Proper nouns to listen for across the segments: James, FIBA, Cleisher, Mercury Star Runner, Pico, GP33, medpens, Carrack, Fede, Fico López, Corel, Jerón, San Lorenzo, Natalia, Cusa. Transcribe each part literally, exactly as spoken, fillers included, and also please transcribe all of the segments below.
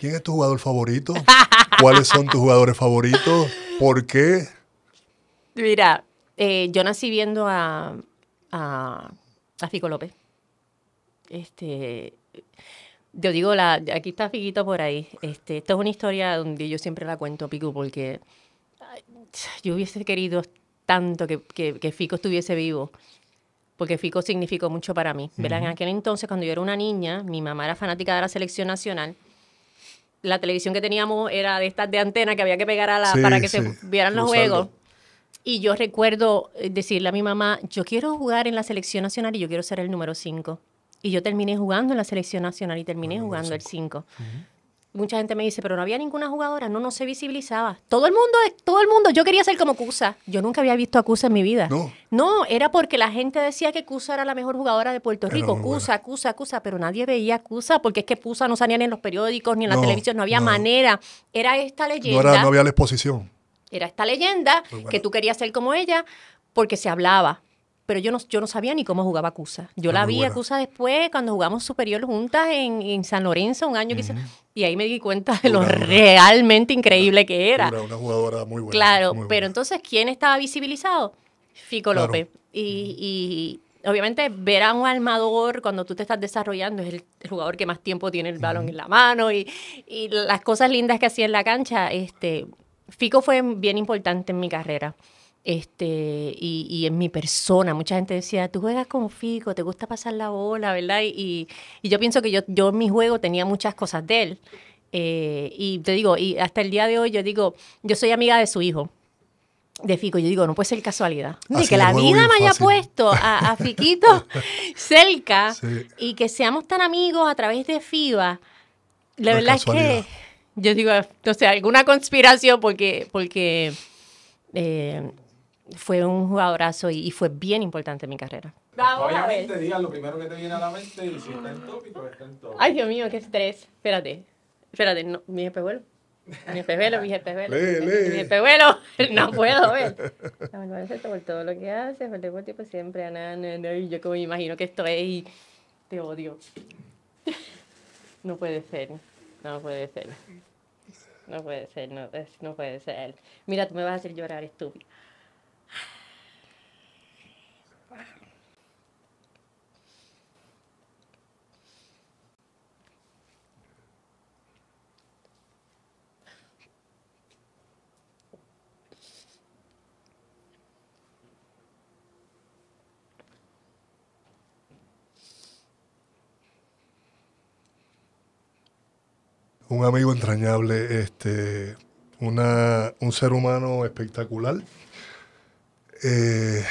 ¿Quién es tu jugador favorito? ¿Cuáles son tus jugadores favoritos? ¿Por qué? Mira, eh, yo nací viendo a, a, a Fico López. Este, yo digo, la, aquí está Fiquito por ahí. Este, esta es una historia donde yo siempre la cuento, Pico, porque yo hubiese querido tanto que, que, que Fico estuviese vivo, porque Fico significó mucho para mí, ¿verdad? Uh-huh. En aquel entonces, cuando yo era una niña, mi mamá era fanática de la selección nacional. La televisión que teníamos era de estas de antena que había que pegar a la, sí, para que sí. se vieran los juegos. Salgo. Y yo recuerdo decirle a mi mamá, yo quiero jugar en la selección nacional y yo quiero ser el número cinco. Y yo terminé jugando en la selección nacional y terminé bueno, jugando el cinco. Uh-huh. Mucha gente me dice, pero no había ninguna jugadora, no, no se visibilizaba. Todo el mundo, todo el mundo, yo quería ser como Cusa. Yo nunca había visto a Cusa en mi vida. No. No, era porque la gente decía que Cusa era la mejor jugadora de Puerto Rico. Cusa, Cusa, Cusa, pero nadie veía a Cusa porque es que Cusa no salía ni en los periódicos, ni en no, la televisión, no había no. manera. Era esta leyenda. No, era, no había la exposición. Era esta leyenda bueno. que tú querías ser como ella porque se hablaba. Pero yo no, yo no sabía ni cómo jugaba Cusa. Yo la vi a Cusa después, cuando jugamos superior juntas en, en San Lorenzo, un año uh-huh. que hice, y ahí me di cuenta de una, lo una, realmente increíble una, que era. Una, una jugadora muy buena. Claro, muy buena. Pero entonces, ¿quién estaba visibilizado? Fico claro. López. Y, y obviamente ver a un armador cuando tú te estás desarrollando es el, el jugador que más tiempo tiene el balón uh-huh. en la mano y, y las cosas lindas que hacía en la cancha. Este, Fico fue bien importante en mi carrera. Este, y, y en mi persona, mucha gente decía, tú juegas con Fico, te gusta pasar la bola, ¿verdad? Y, y yo pienso que yo, yo en mi juego tenía muchas cosas de él. Eh, y te digo, y hasta el día de hoy yo digo, yo soy amiga de su hijo, de Fico. Yo digo, no puede ser casualidad. Ni que la vida me haya puesto a, a Fiquito cerca sí. y que seamos tan amigos a través de FIBA. La, la verdad casualidad. Es que yo digo, no sé, alguna conspiración porque... porque eh, fue un jugadorazo y, y fue bien importante en mi carrera. Vamos a ver. Te digan lo primero que te viene a la mente y si está en tópico, está en tópico. Ay, Dios mío, qué estrés. Espérate, espérate, no, mi espejuelo. Mi espejuelo, mi espejuelo. Mi espejuelo, no puedo ver. La verdad es esto por todo lo que haces, por el deporte, pues siempre. Na, na, na, yo como me imagino que esto es y te odio. No puede ser, no puede ser. No puede ser, no, es, no puede ser. Mira, tú me vas a hacer llorar, estúpido. Un amigo entrañable, este, una, un ser humano espectacular, eh,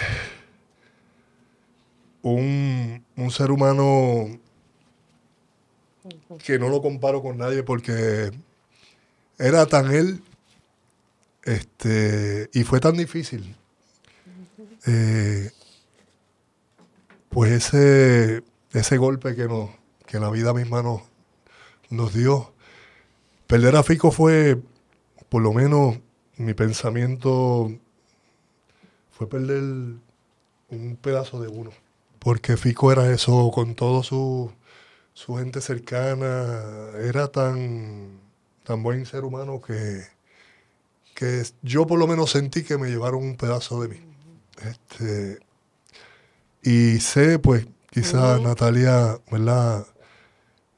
un, un ser humano que no lo comparo con nadie porque era tan él este, y fue tan difícil. Eh, pues ese, ese golpe que, nos, que la vida misma nos, nos dio. Perder a Fico fue, por lo menos, mi pensamiento fue perder un pedazo de uno. Porque Fico era eso, con toda su, su gente cercana, era tan, tan buen ser humano que, que yo por lo menos sentí que me llevaron un pedazo de mí. Este, y sé, pues, quizás uh-huh. Natalia, ¿verdad?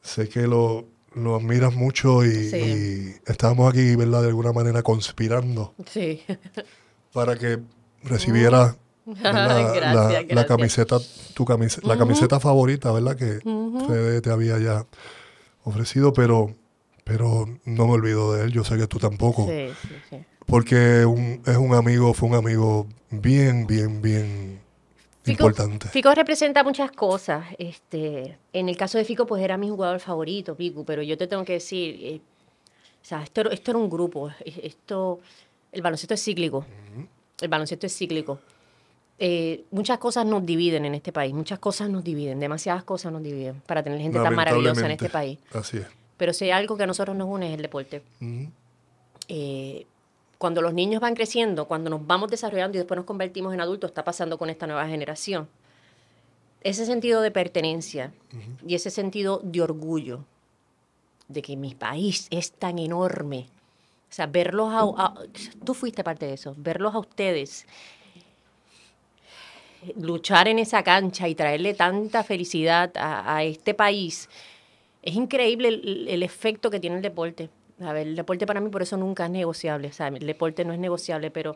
Sé que lo... lo admiras mucho y, sí. y estábamos aquí, ¿verdad? De alguna manera conspirando sí. para que recibieras uh, la, la, la camiseta, tu camiseta, uh-huh. la camiseta favorita, ¿verdad? Que uh-huh. Fede te había ya ofrecido, pero, pero no me olvido de él. Yo sé que tú tampoco, sí, sí, sí. porque un, es un amigo, fue un amigo bien, bien, bien. Fico, importante. Fico representa muchas cosas. Este, en el caso de Fico, pues era mi jugador favorito, Pico, pero yo te tengo que decir, eh, o sea, esto, esto era un grupo, esto, el baloncesto es cíclico, uh-huh. el baloncesto es cíclico. Eh, muchas cosas nos dividen en este país, muchas cosas nos dividen, demasiadas cosas nos dividen para tener gente tan maravillosa en este país. Así es. Pero si hay algo que a nosotros nos une es el deporte. Uh-huh. eh, Cuando los niños van creciendo, cuando nos vamos desarrollando y después nos convertimos en adultos, está pasando con esta nueva generación. Ese sentido de pertenencia uh-huh. y ese sentido de orgullo de que mi país es tan enorme. O sea, verlos a, a... Tú fuiste parte de eso. Verlos a ustedes luchar en esa cancha y traerle tanta felicidad a, a este país. Es increíble el, el efecto que tiene el deporte. A ver, el deporte para mí por eso nunca es negociable. O sea, el deporte no es negociable, pero...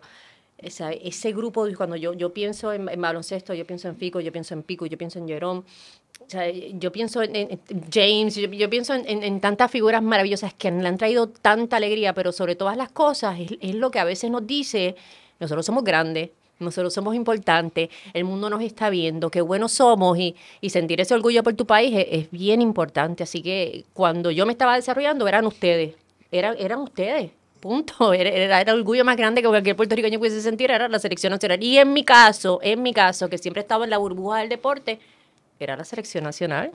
Esa, ese grupo, cuando yo, yo pienso en, en baloncesto, yo pienso en Fico, yo pienso en Pico, yo pienso en Jerón, o sea, yo pienso en, en James, yo, yo pienso en, en, en tantas figuras maravillosas que le han traído tanta alegría, pero sobre todas las cosas es, es lo que a veces nos dice, nosotros somos grandes, nosotros somos importantes, el mundo nos está viendo, qué buenos somos, y, y sentir ese orgullo por tu país es, es bien importante. Así que cuando yo me estaba desarrollando eran ustedes, eran, eran ustedes. Punto. Era, era el orgullo más grande que cualquier puertorriqueño pudiese sentir, era la selección nacional. Y en mi caso, en mi caso, que siempre estaba en la burbuja del deporte, era la selección nacional.